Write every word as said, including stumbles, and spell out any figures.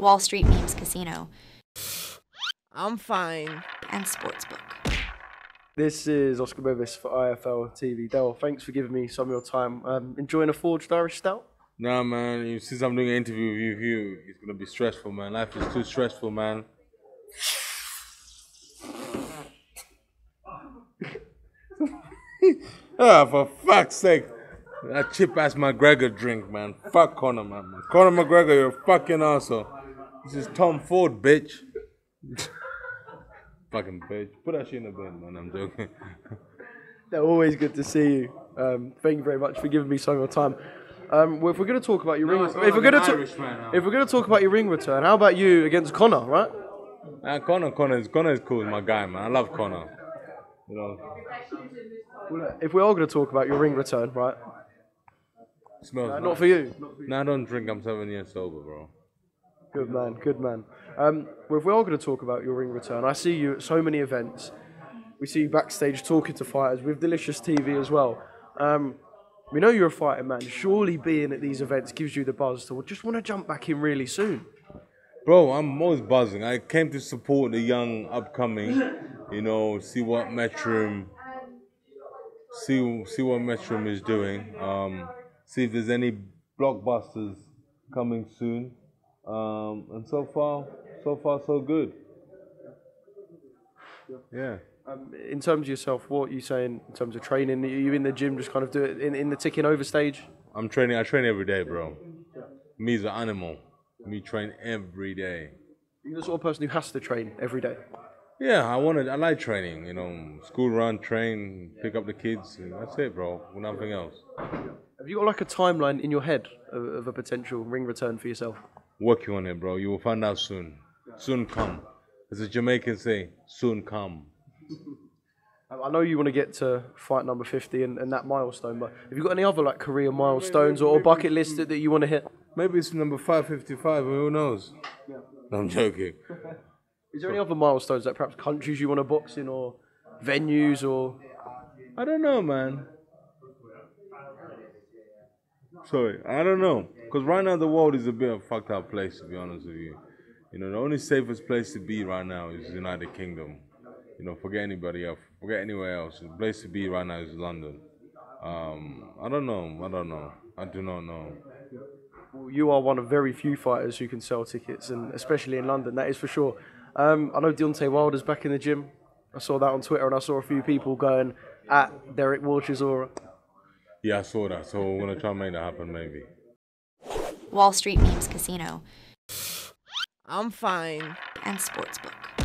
Wall Street Memes Casino. I'm fine. And Sportsbook. This is Oscar Bevis for I F L T V. Dale, thanks for giving me some of your time. Um, enjoying a forged Irish stout? Nah, man. Since I'm doing an interview with you, it's going to be stressful, man. Life is too stressful, man. Ah, oh, for fuck's sake. That cheap-ass McGregor drink, man. Fuck Conor, man. man. Conor McGregor, you're a fucking arsehole. This is Tom Ford, bitch. Fucking bitch. Put that shit in the bin, man. I'm joking. They're always good to see you. Um, thank you very much for giving me so much time. Um, well, if we're going to talk about your no, ring... If we're going to talk about your ring return, how about you against Conor, right? Nah, Conor, Conor is, Conor is cool. My guy, man. I love Conor. You know. Well, if we are going to talk about your ring return, right? It smells no, nice. Not for you. No, I don't drink. I'm seven years sober, bro. Good man, good man. Um, well, if we are going to talk about your ring return, I see you at so many events. We see you backstage talking to fighters with Delicious T V as well. Um, we know you're a fighter, man. Surely being at these events gives you the buzz to just want to jump back in really soon. Bro, I'm always buzzing. I came to support the young upcoming, you know, see what Metrum, see, see what Metrum is doing. Um, see if there's any blockbusters coming soon. Um, and so far, so far, so good. Yeah. Um, in terms of yourself, what are you saying in terms of training? Are you in the gym just kind of do it in, in the ticking over stage? I'm training. I train every day, bro. Me's an animal. Me train every day. You're the sort of person who has to train every day? Yeah, I wanted. I like training. You know, school run, train, pick up the kids. And that's it, bro. Nothing else. Have you got like a timeline in your head of, of a potential ring return for yourself? Working on it, bro. You will find out soon. Soon come. As the Jamaicans say, soon come. I know you want to get to fight number fifty and, and that milestone, but have you got any other like career milestones or, or bucket list that, that you want to hit? Maybe it's number five fifty-five, who knows? Yeah. No, I'm joking. Is there any other milestones, like perhaps countries you want to box in or venues or... I don't know, man. Sorry, I don't know. Because right now the world is a bit of a fucked up place, to be honest with you. You know, the only safest place to be right now is the United Kingdom. You know, forget anybody else, forget anywhere else. The place to be right now is London. Um, I don't know, I don't know. I do not know. Well, you are one of very few fighters who can sell tickets, and especially in London, that is for sure. Um, I know Deontay Wilder's back in the gym. I saw that on Twitter, and I saw a few people going at Derek Chisora. Yeah, I saw that, so we're going to try and make that happen, maybe. Wall Street Memes Casino. I'm fine. And Sportsbook.